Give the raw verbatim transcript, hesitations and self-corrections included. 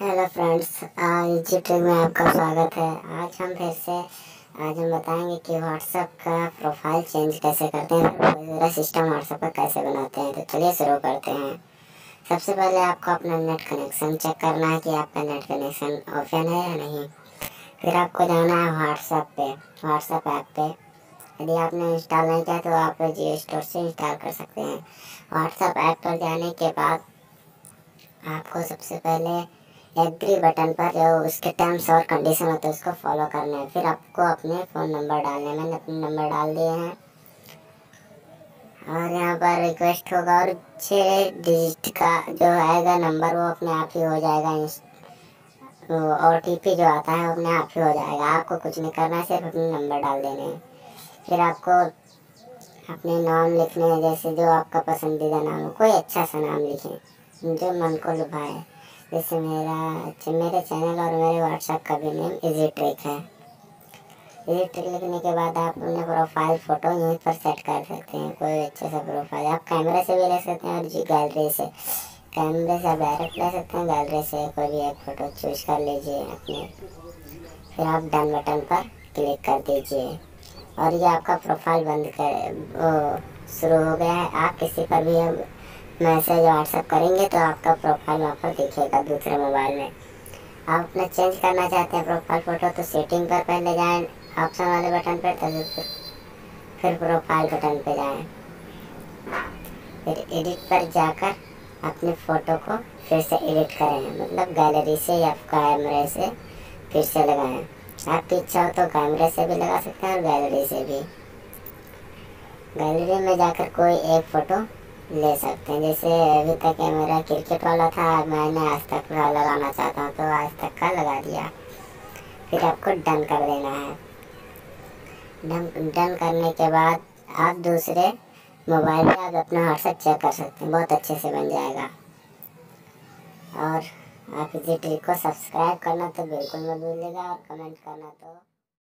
Hello friends, इजीट्रिक में आपका स्वागत है। आज हम फिर से आज हम बताएंगे कि WhatsApp का प्रोफाइल चेंज कैसे करते हैं, पूरा सिस्टम WhatsApp पर कैसे बनाते हैं। तो चलिए शुरू करते हैं। सबसे पहले आपको अपना नेट कनेक्शन चेक करना है कि आपका नेट कनेक्शन ओपन है या नहीं। फिर आपको जाना है WhatsApp पे, WhatsApp ऐप पे। यदि आपने इंस्टॉल नहीं किया तो आप जियो स्टोर से इंस्टॉल कर सकते हैं। WhatsApp ऐप पर जाने के बाद आपको सबसे पहले एग्री बटन पर जो उसके टर्म्स और कंडीशन होते हैं उसको फॉलो करना है। फिर आपको अपने फ़ोन नंबर डालने हैं। मैंने अपने नंबर डाल दिए हैं और यहाँ पर रिक्वेस्ट होगा और छः डिजिट का जो आएगा नंबर वो अपने आप ही हो जाएगा। ओ टी पी जो आता है वो अपने आप ही हो जाएगा, आपको कुछ नहीं करना है, सिर्फ अपने नंबर डाल देने हैं। फिर आपको अपने नाम लिखने हैं, जैसे जो आपका पसंदीदा नाम हो, कोई अच्छा सा नाम लिखें जो मन को लुभाए। जैसे मेरा मेरे चैनल और मेरे व्हाट्सएप का भी नेम इजीट्रिक है। इजीट्रिक लिखने के बाद आप अपने प्रोफाइल फ़ोटो यहीं पर सेट कर सकते हैं। कोई अच्छे सा प्रोफाइल आप कैमरे से भी ले सकते हैं और जी गैलरी से, कैमरे से आप डायरेक्ट ले सकते हैं, गैलरी से कोई भी एक फ़ोटो चूज कर लीजिए अपने। फिर आप डन बटन पर क्लिक कर दीजिए और ये आपका प्रोफाइल बंद कर शुरू हो गया है। आप किसी पर भी अब मैसेज व्हाट्सएप करेंगे तो आपका प्रोफाइल वहाँ पर दिखेगा दूसरे मोबाइल में। आप अपना चेंज करना चाहते हैं प्रोफाइल फ़ोटो तो सेटिंग पर पहले जाएं, ऑप्शन वाले बटन पर, तभी फिर प्रोफाइल बटन पर जाएं, फिर एडिट पर जाकर अपने फ़ोटो को फिर से एडिट करें, मतलब गैलरी से या कैमरे से फिर से लगाएं। आपकी इच्छा हो तो कैमरे से भी लगा सकते हैं और गैलरी से भी। गैलरी में जाकर कोई एक फ़ोटो ले सकते हैं। जैसे अभी तक ये मेरा क्रिकेट वाला था, मैंने आज तक का लगाना चाहता हूँ तो आज तक का लगा दिया। फिर आपको डन कर देना है। डन डन करने के बाद आप दूसरे मोबाइल पर आप अपना व्हाट्सएप चेक कर सकते हैं, बहुत अच्छे से बन जाएगा। और आप इजीट्रिक को सब्सक्राइब करना तो बिल्कुल मत भूलिएगा और कमेंट करना तो